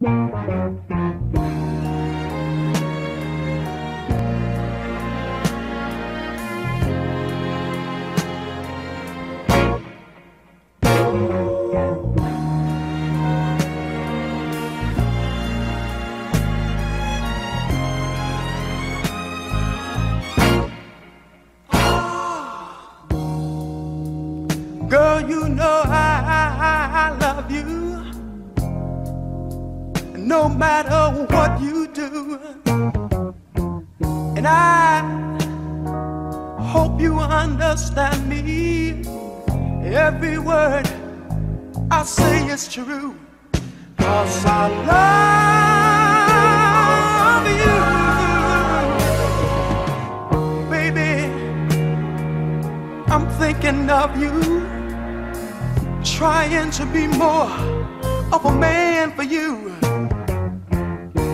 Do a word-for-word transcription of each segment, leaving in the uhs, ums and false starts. Girl, you know I, I, I love you, no matter what you do. And I hope you understand me. Every word I say is true, 'cause I love you. Baby, I'm thinking of you, trying to be more of a man for you.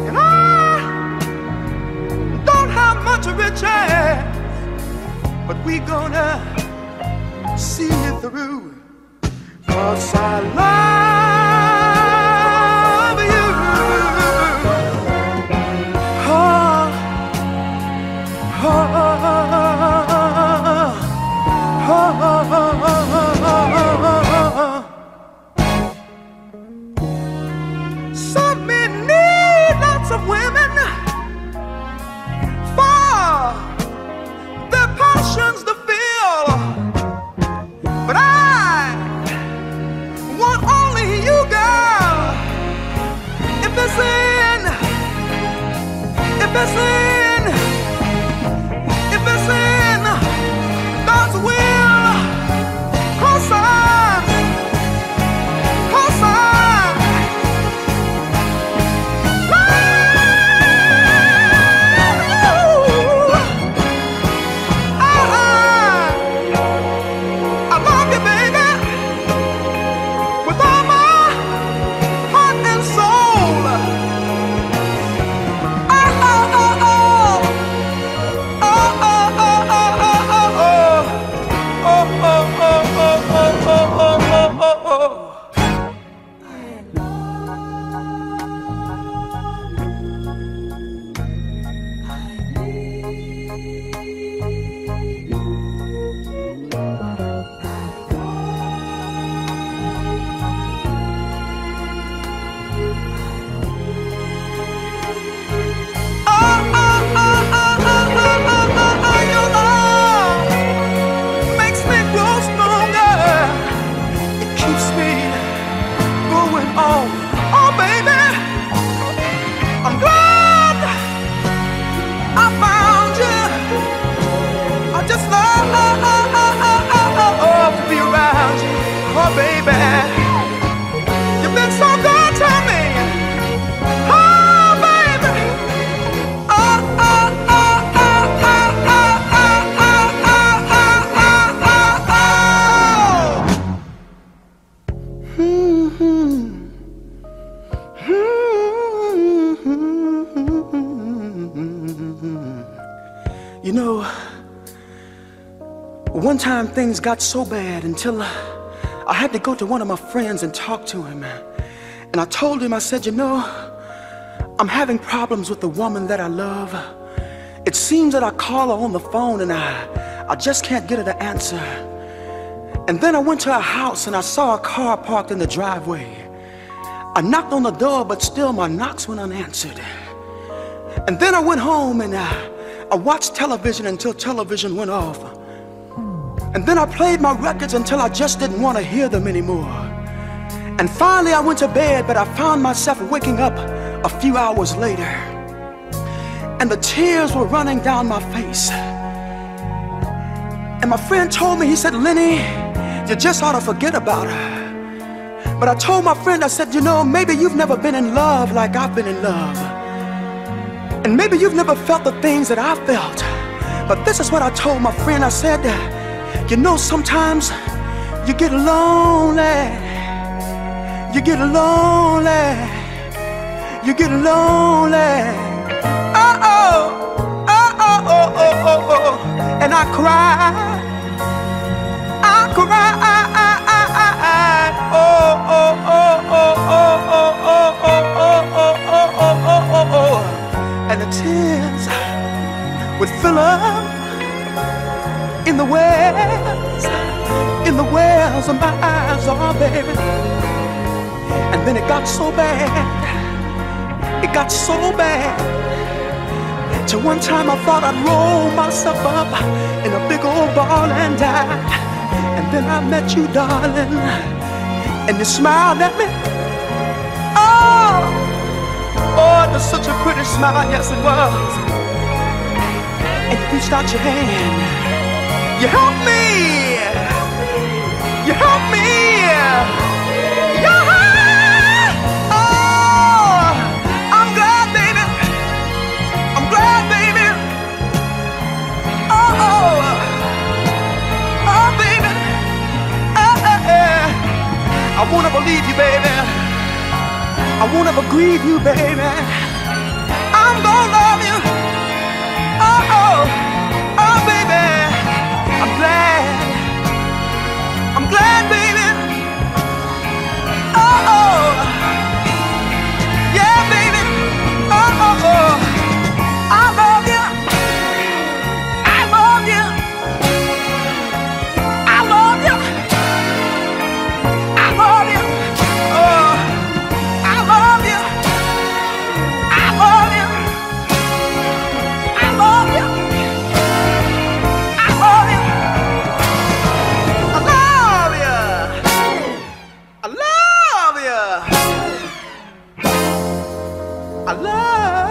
And I don't have much riches, but we gonna see it through, 'cause I love you. Oh, oh, oh, oh, oh, oh. Some men need lots of women for their passions to fill, but I want only you, girl. If it's in, if it's in, if it's in God's will, 'cause I, 'cause I. You know, one time things got so bad until uh, I had to go to one of my friends and talk to him. And I told him, I said, you know, I'm having problems with the woman that I love. It seems that I call her on the phone and I, I just can't get her to answer. And then I went to her house and I saw a car parked in the driveway. I knocked on the door, but still my knocks went unanswered. And then I went home and I... I watched television until television went off. And then I played my records until I just didn't want to hear them anymore. And finally I went to bed, but I found myself waking up a few hours later. And the tears were running down my face. And my friend told me, he said, Lenny, you just ought to forget about her. But I told my friend, I said, you know, maybe you've never been in love like I've been in love. And maybe you've never felt the things that I felt. But this is what I told my friend. I said, you know, sometimes you get lonely. You get lonely. You get lonely. Oh-oh, oh-oh, oh-oh, oh-oh. And I cry. I cry. Oh, oh, oh, oh, oh, oh, oh, oh, oh, oh. love in the wells, in the wells of my eyes, oh baby. And then it got so bad, it got so bad, till one time I thought I'd roll myself up in a big old ball and die. And then I met you, darling, and you smiled at me. Oh! Oh, it was such a pretty smile, yes it was. And you reached out your hand. You helped me. You helped me. Yeah. Oh, I'm glad, baby. I'm glad, baby. Oh, oh, oh baby. Oh, oh, oh. I won't ever leave you, baby. I won't ever grieve you, baby. I'm gonna love you. Oh, oh, oh, baby. I'm glad. I'm glad, baby. Oh, oh. Yeah, baby. Oh, oh, oh. I love you. I love you. I love you. I love you. Oh. I love